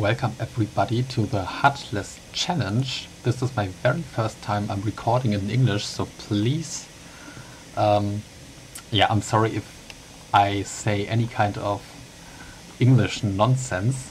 Welcome everybody to the HUD-less Challenge. This is my very first time I'm recording in English, so please, I'm sorry if I say any kind of English nonsense,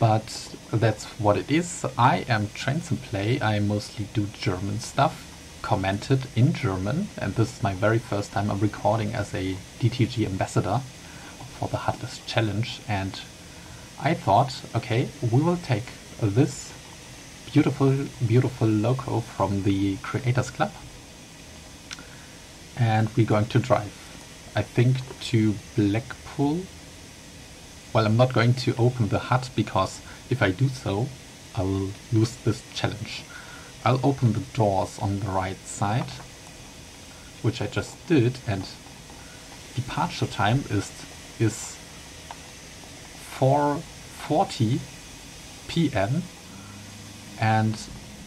but that's what it is. I am TrainSimPlay, I mostly do German stuff, commented in German, and this is my very first time I'm recording as a DTG ambassador for the HUD-less Challenge, and I thought, okay, we will take this beautiful logo from the Creators Club and we're going to drive, I think, to Blackpool. Well, I'm not going to open the HUD because if I do so, I will lose this challenge. I'll open the doors on the right side, which I just did, and departure time is 4:40 p.m. and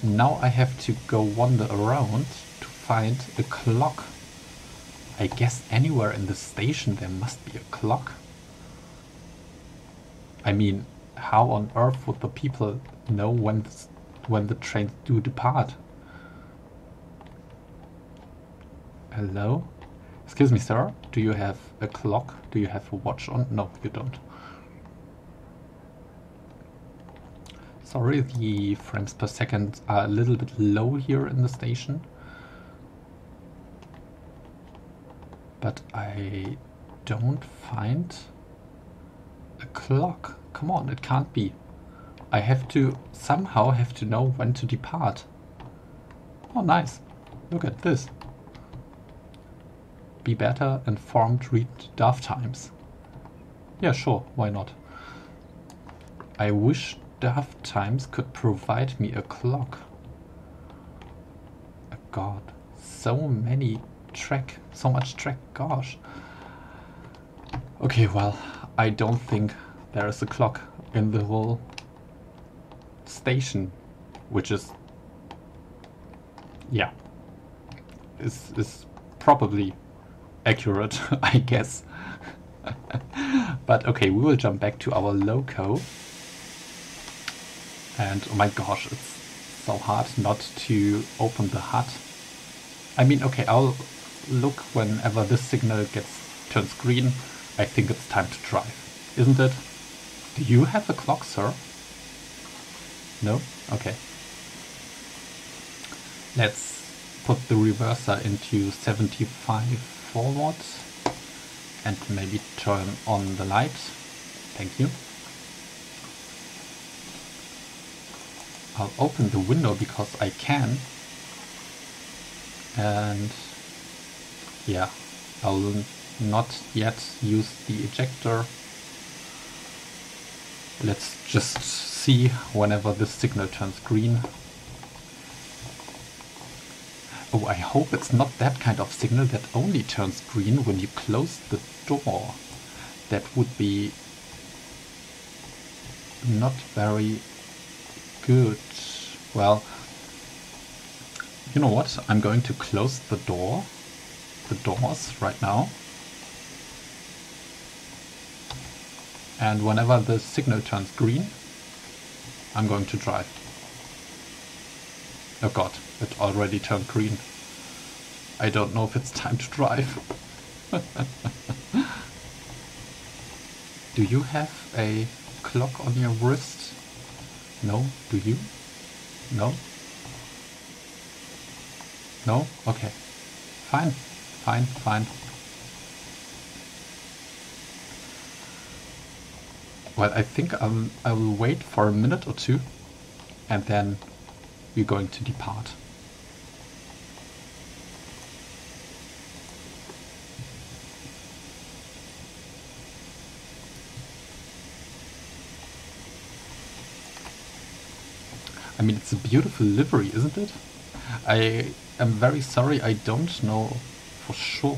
now I have to go wander around to find a clock. I guess anywhere in the station there must be a clock. I mean, how on earth would the people know when the trains do depart? Hello? Excuse me, sir, do you have a clock? Do you have a watch on? No, you don't. Sorry, the frames per second are a little bit low here in the station, but I don't find a clock. Come on, it can't be. I have to somehow know when to depart. Oh, nice. Look at this. Be better informed, read DAF times. Yeah, sure, why not? I wish DAF times could provide me a clock. Oh God, so much track, gosh. Okay, well, I don't think there is a clock in the whole station, which is, yeah, is probably accurate, I guess. But okay, we will jump back to our loco. And oh my gosh, it's so hard not to open the HUD. I mean, okay, I'll look whenever this signal turns green. I think it's time to drive, isn't it? Do you have a clock, sir? No? Okay. Let's put the reverser into 75 forward and maybe turn on the light. Thank you. I'll open the window because I can, and yeah, I'll not yet use the ejector. Let's just see whenever this signal turns green. Oh, I hope it's not that kind of signal that only turns green when you close the door. That would be not very good. Well, you know what? I'm going to close the door, the doors right now. And whenever the signal turns green, I'm going to drive. Oh God, it already turned green. I don't know if it's time to drive. Do you have a clock on your wrist? No? Do you? No? No? Okay. Fine. Fine, fine. Well, I think I will wait for a minute or two and then we're going to depart. I mean, it's a beautiful livery, isn't it? I am very sorry, I don't know for sure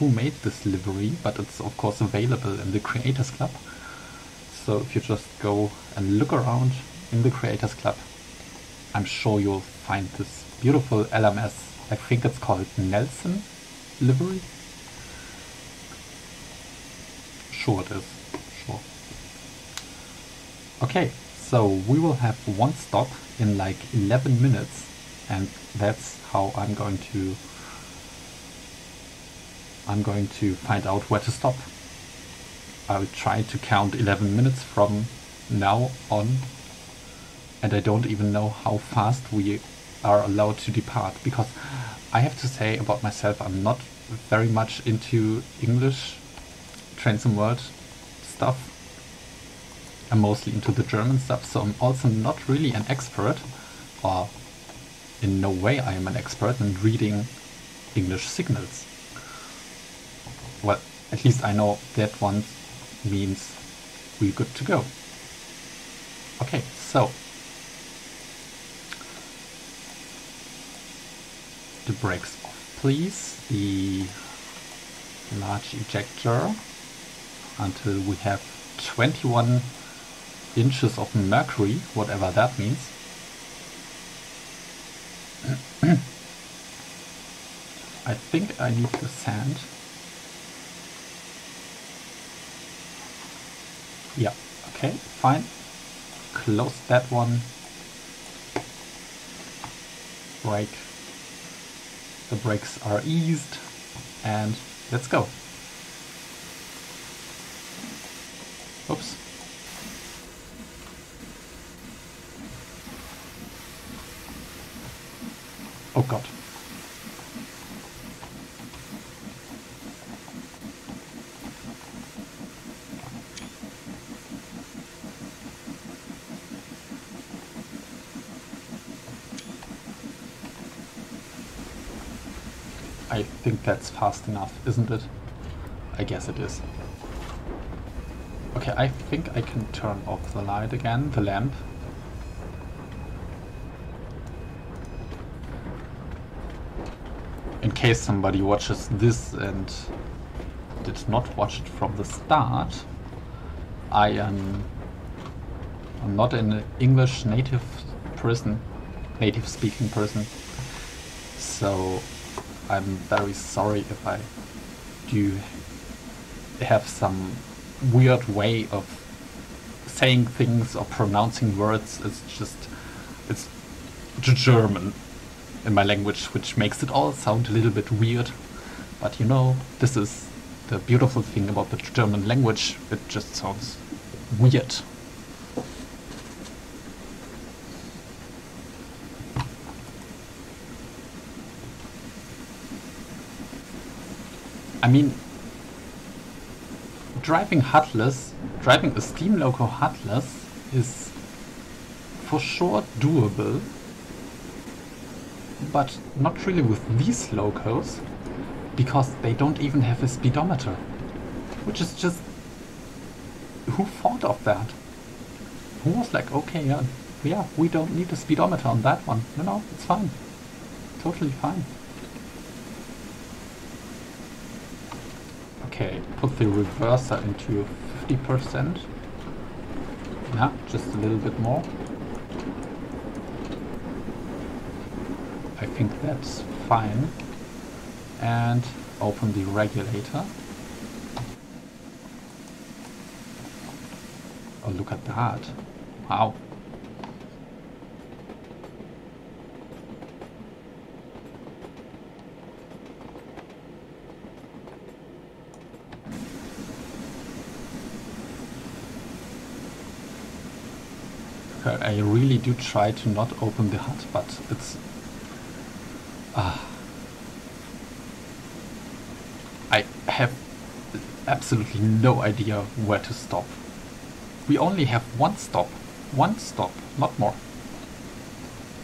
who made this livery, but it's of course available in the Creators Club. So if you just go and look around in the Creators Club, I'm sure you'll find this beautiful LMS, I think it's called Nelson livery? Sure it is, sure. Okay, so we will have one stop in like 11 minutes, and that's how I'm going to find out where to stop. I will try to count 11 minutes from now on, and I don't even know how fast we are allowed to depart, because I have to say about myself, I'm not very much into English TrainSim World stuff. I'm mostly into the German stuff, so I'm also not really an expert, or in no way I am an expert in reading English signals. Well, at least I know that one means we're good to go. Okay, so the brakes off, please. The large ejector until we have 21 inches of mercury, whatever that means. I think I need the sand. Yeah, okay, fine. Close that one. Brake. The brakes are eased, and let's go. Oops. Oh god. I think that's fast enough, isn't it? I guess it is. Okay, I think I can turn off the light again, the lamp. In case somebody watches this and did not watch it from the start, I am not an English native speaking person, so I'm very sorry if I do have some weird way of saying things or pronouncing words. It's German in my language, which makes it all sound a little bit weird. But you know, this is the beautiful thing about the German language. It just sounds weird. I mean, driving a steam loco HUD-less is for sure doable, but not really with these locos, because they don't even have a speedometer, which is just, who thought of that? Who was like, okay, yeah, we don't need a speedometer on that one. No, it's fine, totally fine. Okay, put the reverser into 50%. Yeah, just a little bit more. I think that's fine. And open the regulator. Oh, look at that. Wow. I really do try to not open the HUD, but it's... I have absolutely no idea where to stop. We only have one stop, not more.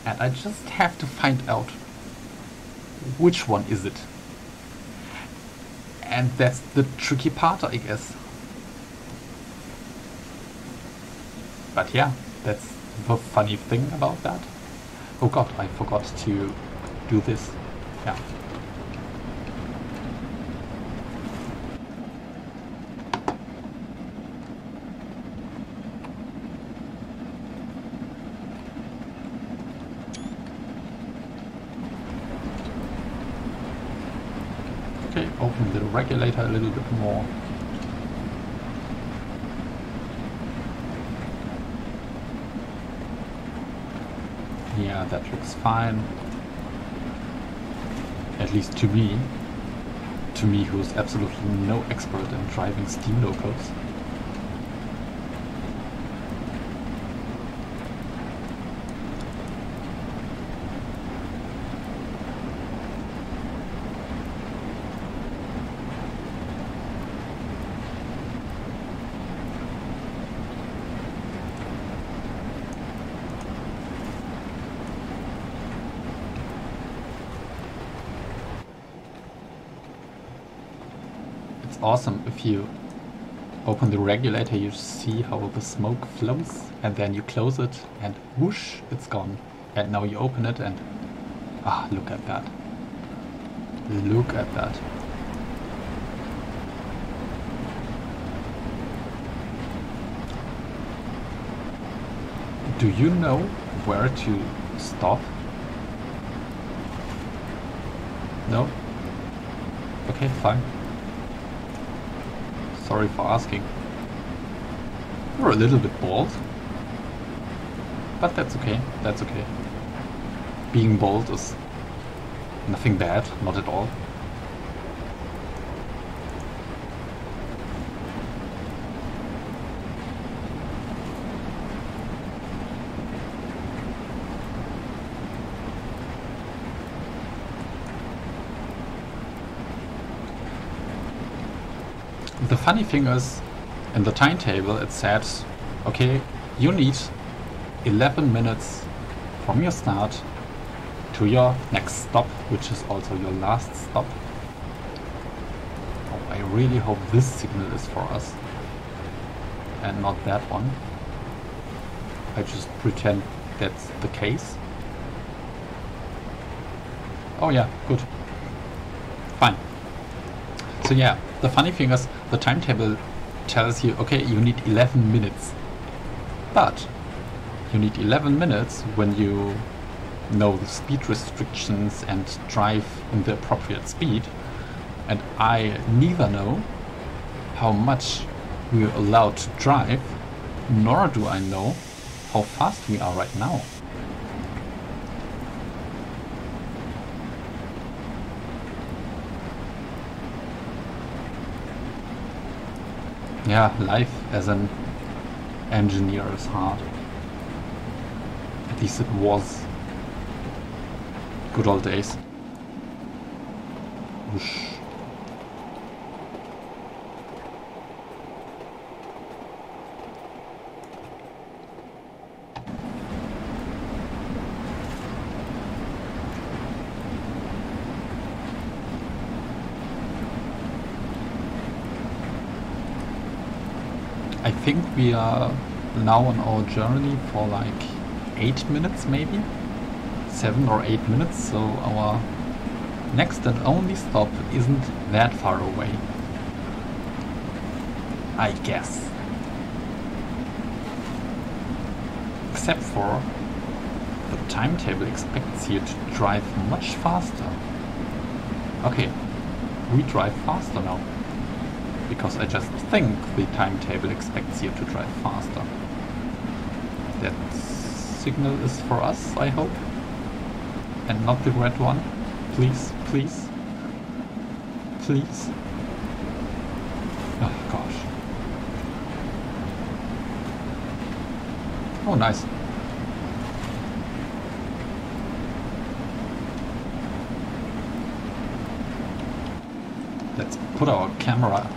And I just have to find out which one is it. And that's the tricky part, I guess. But yeah. That's the funny thing about that. Oh god, I forgot to do this. Yeah. Okay, open the regulator a little bit more. here. That looks fine. At least to me who's absolutely no expert in driving steam locals. Awesome, if you open the regulator you see how the smoke flows, and then you close it and whoosh, it's gone. And now you open it and ah, look at that, look at that. Do you know where to stop? No? Okay, fine. Sorry for asking. You're a little bit bald. But that's okay, that's okay. Being bald is nothing bad, not at all. The funny thing is, in the timetable it said, okay, you need 11 minutes from your start to your next stop, which is also your last stop. Oh, I really hope this signal is for us and not that one. I just pretend that's the case. Oh yeah, good. Fine. So yeah, the funny thing is, the timetable tells you, okay, you need 11 minutes. But you need 11 minutes when you know the speed restrictions and drive in the appropriate speed. And I neither know how much we're allowed to drive, nor do I know how fast we are right now. Yeah, life as an engineer is hard. At least it was. Good old days. Whoosh. I think we are now on our journey for like 8 minutes, maybe 7 or 8 minutes, so our next and only stop isn't that far away, I guess. Except for the timetable expects you to drive much faster. Okay, we drive faster now. Because I just think the timetable expects you to drive faster. That signal is for us, I hope. And not the red one. Please, please. Please. Oh gosh. Oh nice. Let's put our camera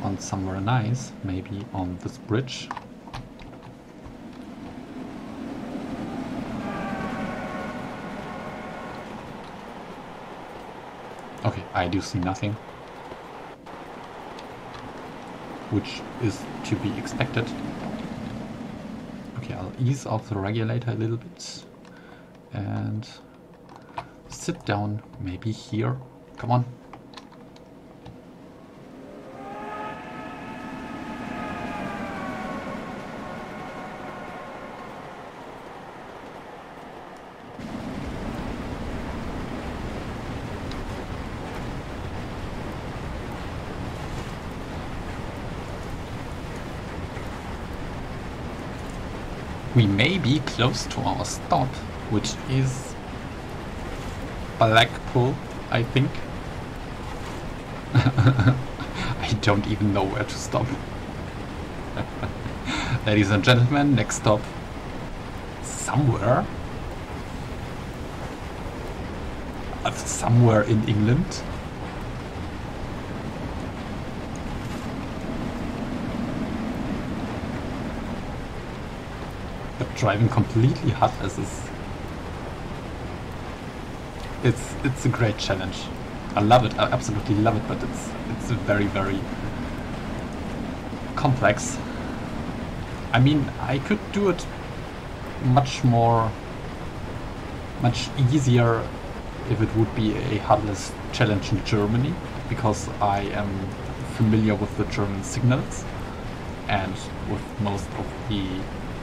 on somewhere nice, maybe on this bridge. Okay, I do see nothing, which is to be expected. Okay, I'll ease off the regulator a little bit and sit down, maybe here. Come on. we may be close to our stop, which is Blackpool, I think. I don't even know where to stop. Ladies and gentlemen, next stop, somewhere in England. But driving completely HUD-less is, it's a great challenge. I love it. I absolutely love it. But it's very, very complex. I mean, I could do it much easier if it would be a HUD-less challenge in Germany, because I am familiar with the German signals and with most of the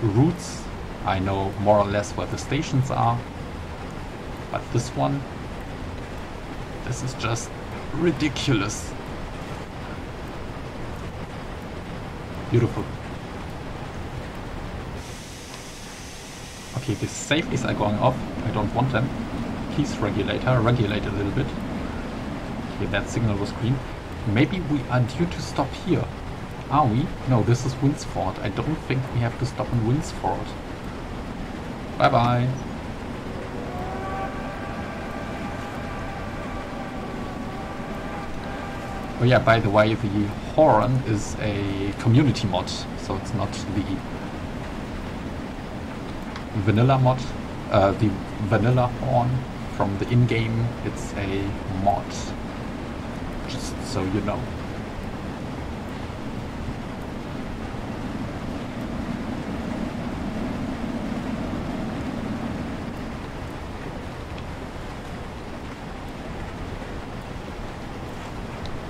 routes. I know more or less where the stations are, but this one, this is just ridiculous. Beautiful. Okay, the safeties are going off. I don't want them. Please, regulator, regulate a little bit. Okay, that signal was green. Maybe we are due to stop here. Are we? No, this is Winsford. I don't think we have to stop in Winsford. Bye-bye. Oh yeah, by the way, the horn is a community mod, so it's not the vanilla mod, the vanilla horn from the in-game. It's a mod, just so you know.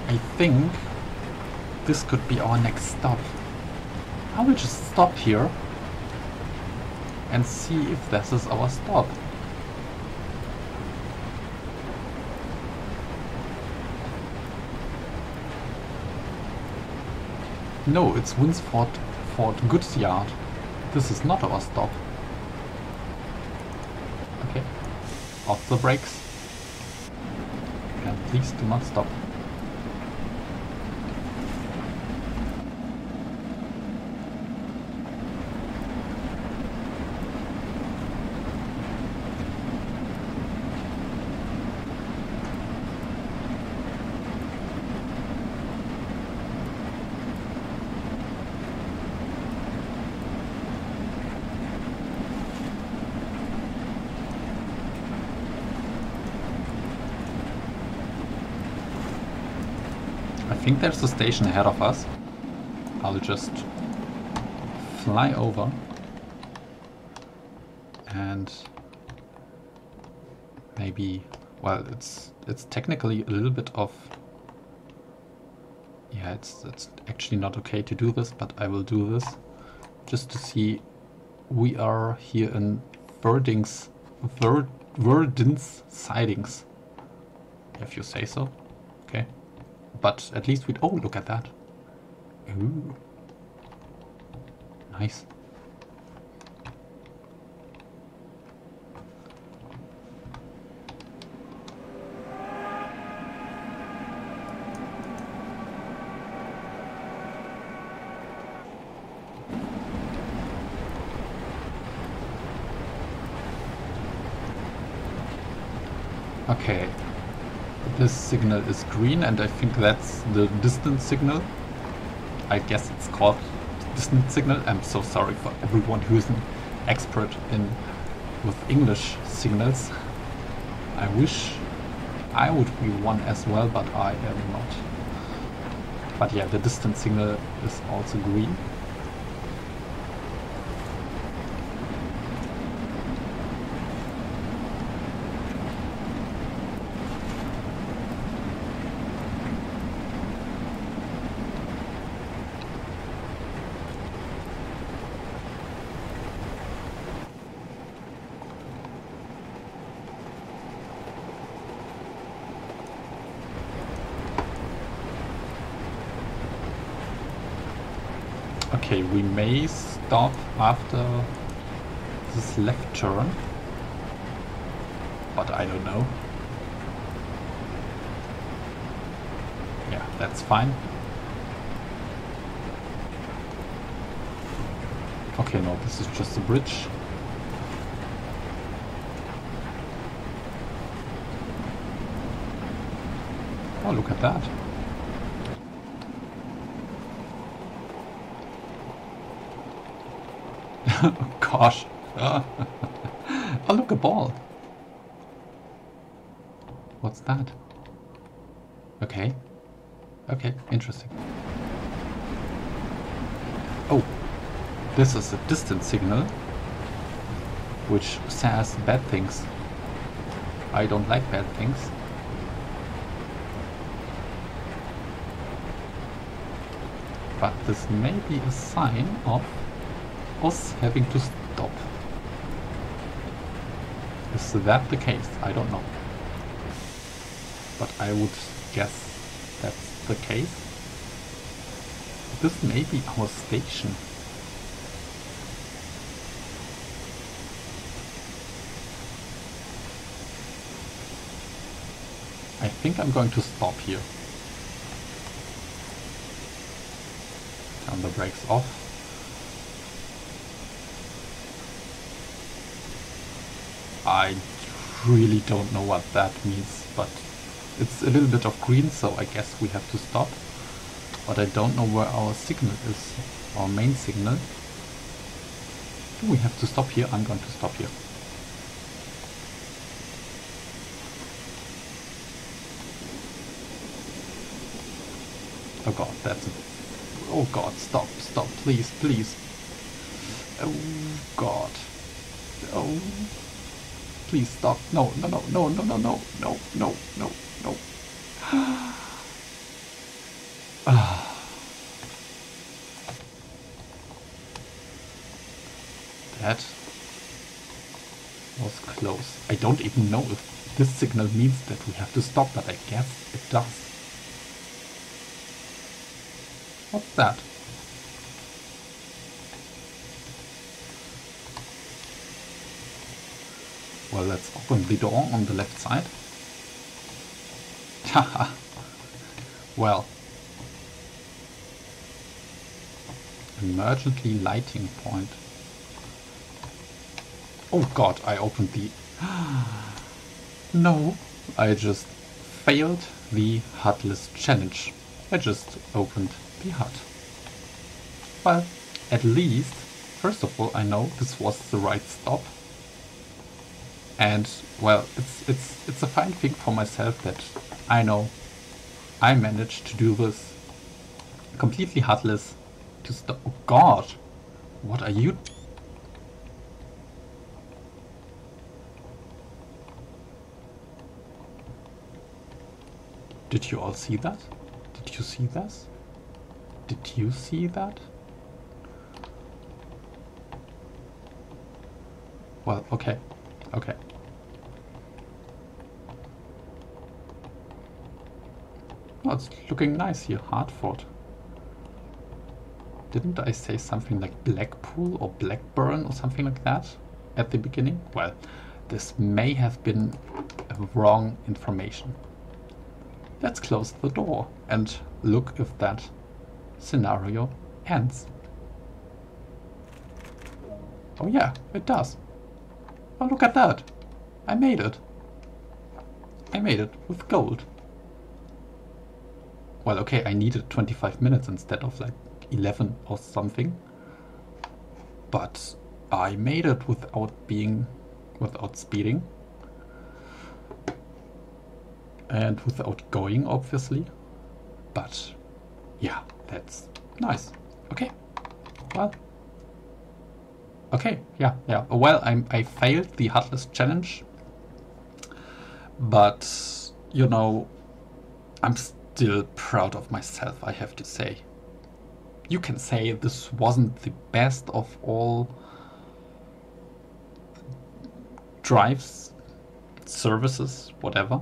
I think this could be our next stop. I will just stop here and see if this is our stop. No, it's Winsford Goods Yard. This is not our stop. Okay, off the brakes. And please do not stop. I think there's a station ahead of us. I'll just fly over and maybe, well, it's technically a little bit of, yeah, it's actually not okay to do this, but I will do this just to see. We are here in Verdins sidings, if you say so. Okay. But at least we'd... Oh, look at that. Ooh. Nice. Okay. This signal is green, and I think that's the distance signal. I guess it's called distance signal. I'm so sorry for everyone who's an expert with English signals. I wish I would be one as well, but I am not. But yeah, the distance signal is also green. Okay, we may stop after this lecturer, but I don't know. Yeah, that's fine. Okay, no, this is just a bridge. Oh, look at that. Gosh. Oh, look, a ball. What's that? Okay. Okay, interesting. Oh, this is a distance signal, which says bad things. I don't like bad things. But this may be a sign of us having to stop. Is that the case? I don't know. But I would guess that's the case. This may be our station. I think I'm going to stop here. Turn the brakes off. I really don't know what that means, but it's a little bit of green, so I guess we have to stop. But I don't know where our signal is, our main signal. Do we have to stop here? I'm going to stop here. Oh god, that's... oh god, stop, stop, please, please. Oh god. Oh... please stop. No, no, no, no, no, no, no, no, no, no, no. That was close. I don't even know if this signal means that we have to stop, but I guess it does. What's that? Well, let's open the door on the left side. Haha. Well. Emergency lighting point. Oh god, I opened the... no, I just failed the HUD-less challenge. I just opened the HUD. Well, at least, first of all, I know this was the right stop. And well, it's a fine thing for myself that I know I managed to do this completely HUD-less to stop. Oh god, what are you? Did you all see that? Did you see this? Did you see that? Well, okay. Okay. Oh, it's looking nice here, Hartford. Didn't I say something like Blackpool or Blackburn or something like that at the beginning? Well, this may have been wrong information. Let's close the door and look if that scenario ends. Oh yeah, it does. Oh, look at that! I made it! I made it with gold. Well, okay, I needed 25 minutes instead of like 11 or something. But I made it without speeding. And without going, obviously. But yeah, that's nice. Okay, well. Okay, yeah, yeah. Well, I failed the HUD-less challenge, but you know, I'm still proud of myself, I have to say. You can say this wasn't the best of all drives, services, whatever,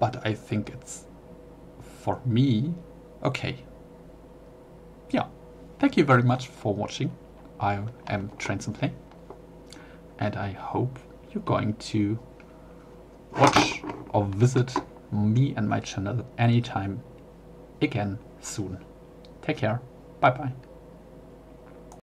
but I think it's, for me, okay. Yeah, thank you very much for watching. I am TrainSimPlay, and I hope you're going to watch or visit me and my channel anytime again soon. Take care. Bye bye.